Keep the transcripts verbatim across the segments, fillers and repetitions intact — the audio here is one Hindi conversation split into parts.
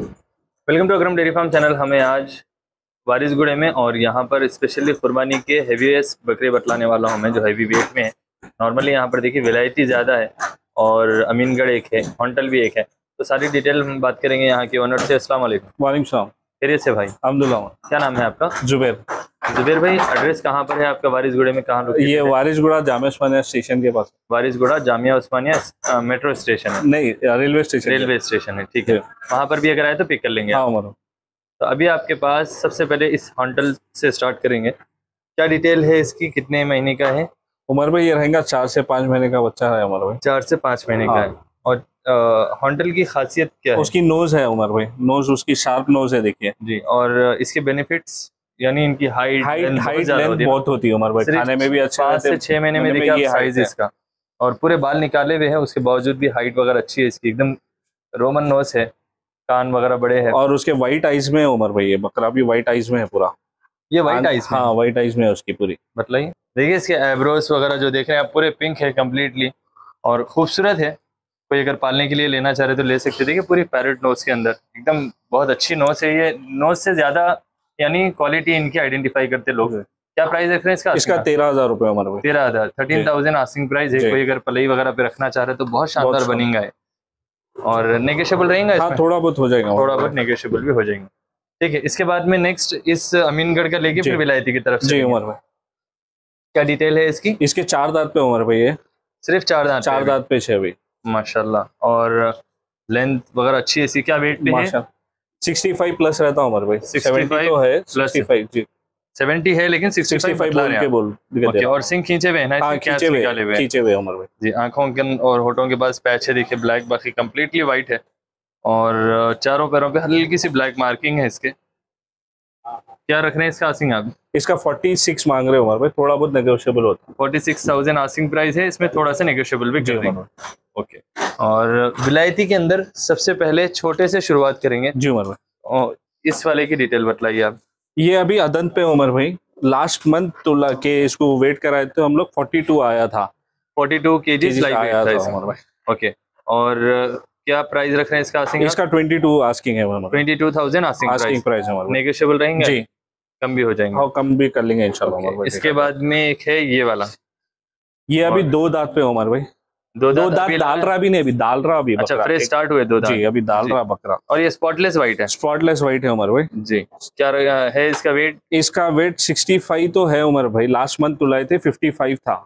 Welcome to Akram dairy farm channel. हमें आज वारिसगुड़े में और यहाँ पर स्पेशली कुर्बानी के हेवीएस्ट बकरे बतलाने वाला हूँ मैं, जो हैवी वेट में है। नॉर्मली यहाँ पर देखिए विलायती ज़्यादा है और अमीनगढ़ एक है, हंटल भी एक है। तो सारी डिटेल हम बात करेंगे यहाँ के ओनर से। अस्सलाम वालेकुम। वालेकुम सलाम। खैरियत से भाई? अल्हम्दुलिल्लाह। क्या नाम है आपका? जुबैर। जुबैर भाई, एड्रेस कहाँ पर है आपका? वारिसगुड़े में कहाँ? ये वारिसगुड़ा जामिया ओस्मानिया स्टेशन के पास। वारिसगुड़ा जामिया ओस्मानिया मेट्रो स्टेशन है? नहीं, रेलवे स्टेशन। रेलवे स्टेशन है, ठीक है। वहाँ पर भी अगर आए तो पिक कर लेंगे। तो अभी आपके पास सबसे पहले इस हंटल से स्टार्ट करेंगे। क्या डिटेल है इसकी? कितने महीने का है? उम्र में ये रहेगा चार से पाँच महीने का बच्चा है। उम्र में चार से पाँच महीने का है। और हंटल की खासियत क्या है? उसकी नोज है उमर भाई, नोज उसकी शार्प नोज है, देखिए जी। और इसके बेनिफिट्स यानी इनकी हाइट हाइट हाइट लेंथ बहुत होती है उमर भाई, खाने में भी अच्छा। पाँच से छह महीने में देखिए ये साइज इसका, और पूरे बाल निकाले हुए हैं, उसके बावजूद भी हाइट वगैरह अच्छी है इसकी। एकदम रोमन नोज है, कान वगैरह बड़े हैं, और उसके व्हाइट आइज में है उमर भाई। ये बकरा भी व्हाइट आइज में है पूरा, ये व्हाइट आइज। हाँ, व्हाइट आइज में है उसकी पूरी। मतलब देखिए इसके एब्रोज वगैरह जो देख रहे हैं आप, पूरे पिंक है कम्प्लीटली और खूबसूरत है। कोई अगर पालने के लिए लेना चाह रहे तो ले सकते। देखिए पूरी पैरेट नोज के अंदर एकदम बहुत अच्छी नोज है। ये नोज से ज्यादा यानी क्वालिटी इनकी आइडेंटिफाई करते लोग। क्या प्राइस रख रहे हैं इसका? इसका तेरह हजार रुपये हमारे पास। तेरह हजार थर्टीन थाउजेंड आस्किंग प्राइस है। कोई अगर पलई वगैरह पे रखना चाह रहे तो बहुत शानदार बनेगा है, और नेगोशिएबल रहेगा। हाँ, थोड़ा बहुत हो जाएगा, थोड़ा बहुत नेगोशिएबल भी हो जाएंगे, ठीक है। इसके बाद में नेक्स्ट इस अमीनगढ़ का लेके फिर विलायती की तरफ। जी उमर भाई, क्या डिटेल है इसकी? इसके चार दांत पे उमर भाई है, सिर्फ चार दांत। चार दांत पे है भाई माशाल्लाह। और लेंथ वगैरह अच्छी है इसकी। क्या वेट पे है? पैंसठ प्लस रहता हूँ उमर भाई। पैंसठ तो है, पैंसठ जी। सत्तर है लेकिन पैंसठ बोल के बोल ओके। और सिंह खींचे हुए हैं ना, खींचे हुए खींचे हुए उमर भाई जी। आंखों के और होठों के पास पैच है देखिए ब्लैक, बाकी कम्प्लीटली व्हाइट है। और चारों पैरों पे हल्की सी ब्लैक मार्किंग है इसके। क्या रख रहे हैं इसका आसिंग आप? इसका छियालीस मांग रहे हो उमर भाई, थोड़ा बहुत नेगोशिएबल होता है। छियालीस हज़ार आसिंग प्राइस है, इसमें थोड़ा सा नेगोशिएबल भी कर देंगे ओके। और विलायती के अंदर सबसे पहले छोटे से शुरुआत करेंगे जी उमर भाई। और इस वाले की डिटेल बताइए आप। ये अभी अदंत पे उमर भाई, लास्ट मंथ तो ला के इसको वेट कराए तो हम लोग फोर्टी टू आया था, फोर्टी टू के जी उमर भाई ओके। और क्या प्राइस रख रहे हैं इसका आस्किंग? इसका बाईस आस्किंग है, बाईस हज़ार आस्किंग प्राइस है। नेगोशिएबल रहेंगे जी, कम भी हो जाएंगे। हाँ, कम भी कर लेंगे इंशाल्लाह okay। इसके बाद में एक है ये वाला, ये अभी दो दांत पे उमर भाई। दो दो दांत डाल रहा भी नहीं, अभी डाल रहा भी। अच्छा, फ्रेश स्टार्ट हुए दो दांत जी, अभी डाल रहा बकरा। और ये स्पॉटलेस व्हाइट है? स्पॉटलेस व्हाइट है उमर भाई जी। क्या है इसका वेट? इसका वेट सिक्सटी फाइव तो है उमर भाई, लास्ट मंथ तुलाए थे फिफ्टी फाइव था।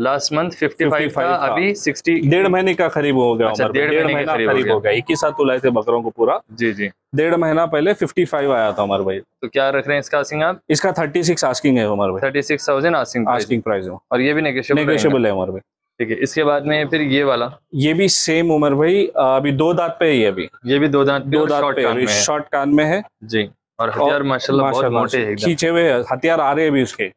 लास्ट मंथ पचपन था, अभी साठ। डेढ़ महीने का करीब हो गया। अच्छा, डेढ़ महीना करीब हो गया। एक ही साथ तुलाए थे बकरों को पूरा जी जी। डेढ़ महीना पहले पचपन आया था उमर भाई। तो क्या रख रहे हैं इसका आस्किंग आप? इसका छत्तीस आस्किंग है उमर भाई, छत्तीस हज़ार आस्किंग आस्किंग प्राइस है। और ये भी नेगोशिएबल है उमर भाई, ठीक है। इसके बाद में फिर ये वाला, ये भी सेम उमर भाई, अभी दो दांत पे है। ये भी ये भी दो दांत दो दांत शॉर्ट कान में है जी। और हथियार माशाल्लाह बहुत मोटे हैं, खींचे हुए हथियार आ रहे हैं अभी उसके।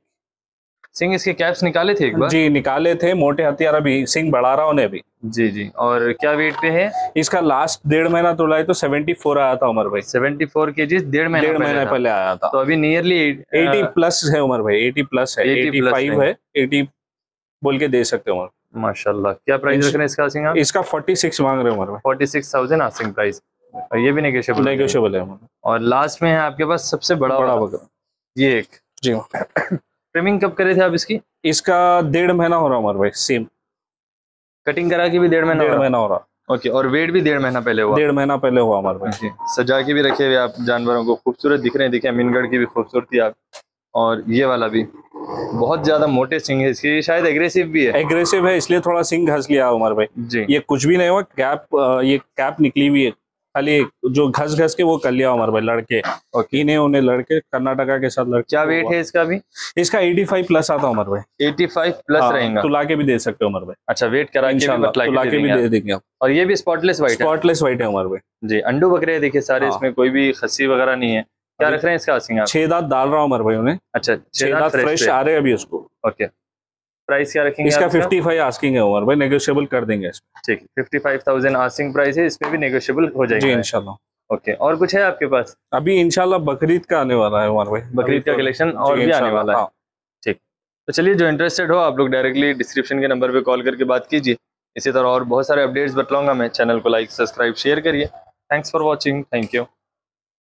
सिंह इसके कैप्स निकाले थे एक बार जी, निकाले थे मोटे हथियार, अभी सिंह बढ़ा रहा उन्हें अभी जी जी। और क्या वेट पे है इसका? लास्ट डेढ़ महीना तो लाए तो चौहत्तर आया था उमर भाई, चौहत्तर के जी। डेढ़ महीना डेढ़ महीना पहले आया था, तो अभी नियरली अस्सी प्लस है उमर भाई, अस्सी प्लस है, पचासी है, अस्सी बोल के दे सकते हो माशाल्लाह। क्या प्राइस रख रहे हैं इसका सिंह आप? इसका छियालीस मांग रहे हैं उमर भाई, forty six thousand asking price. और ये भी नेगोशिएबल नेगोशिएबल है। और लास्ट में है आपके पास सबसे बड़ा बड़ा बकरा, ये एक जी। ट्रिमिंग कब करे थे आप इसकी? इसका डेढ़ महीना हो रहा उमर भाई, सेम कटिंग करा के भी डेढ़ महीना डेढ़ महीना हो रहा ओके। और वेट भी डेढ़ महीना पहले हुआ, डेढ़ महीना पहले हुआ उमर भाई। सजा के भी रखे हुए आप जानवरों को, खूबसूरत दिख रहे हैं। देखिए अमीनगढ़ की भी खूबसूरती आप। और ये वाला भी बहुत ज्यादा मोटे सिंह है इसके, शायद एग्रेसिव भी है। एग्रेसिव है इसलिए थोड़ा सिंह घस लिया उमर भाई जी। ये कुछ भी नहीं हुआ, कैप ये कैप निकली हुई है खाली, जो घस घस के वो कर लिया उमर भाई लड़के okay। इन्हें उन्हें लड़के कर्नाटका के साथ लड़के। क्या वेट है इसका भी? इसका पचासी प्लस आता उमर भाई, पचासी प्लस रहेगा। तुला के भी दे सकते हो उमर भाई। अच्छा, वेट करा के भी तुला के भी दे देंगे। और ये भी स्पॉटलेस व्हाइट है, स्पॉटलेस व्हाइट है उमर भाई जी। अंडू बकरे देखिए सारे, इसमें कोई भी खस्सी वगैरह नहीं है। क्या रख रहे हैं इसका आसिंग आप? छह दांत डाल रहा उमर भाई उन्हें। अच्छा, छह दांत फ्रेश आ रहे हैं अभी उसको ओके। प्राइस क्या रखेंगे इसका? पचपन आस्किंग है उमर भाई, नेगोशिएबल कर देंगे इसमें, ठीक है। पचपन हज़ार आस्किंग प्राइस है, इसमें भी नेगोशिएबल हो जाएगा जी इंशाल्लाह ओके। और कुछ है आपके पास अभी? इंशाल्लाह बकरीद का आने वाला है उमर भाई, बकरीद का कलेक्शन और भी आने वाला है, ठीक। तो चलिए, जो इंटरेस्टेड हो आप लोग डायरेक्टली डिस्क्रिप्शन के नंबर पर कॉल करके बात कीजिए। इसी तरह और बहुत सारे अपडेट्स बताऊंगा मैं। चैनल को लाइक सब्सक्राइब शेयर करिए। Thanks for watching. Thank you.